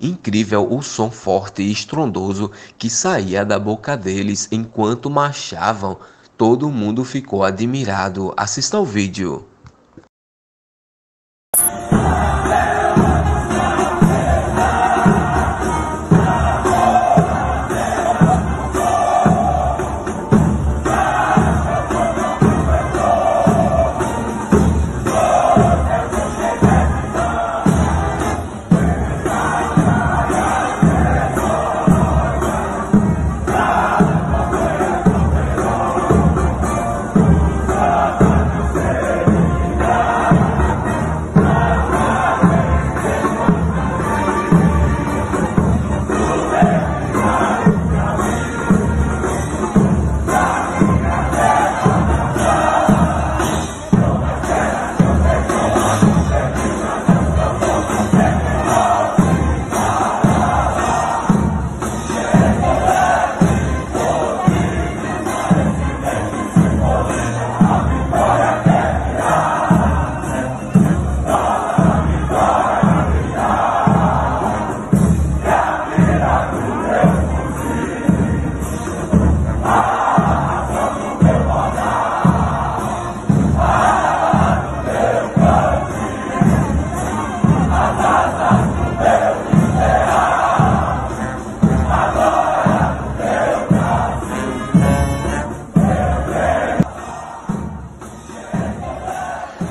Incrível o som forte e estrondoso que saía da boca deles enquanto marchavam. Todo mundo ficou admirado. Assista ao vídeo.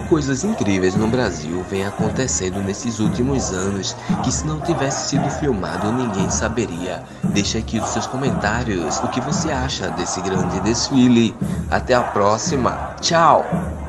Coisas incríveis no Brasil vêm acontecendo nesses últimos anos que, se não tivesse sido filmado, ninguém saberia. Deixe aqui nos seus comentários o que você acha desse grande desfile. Até a próxima. Tchau!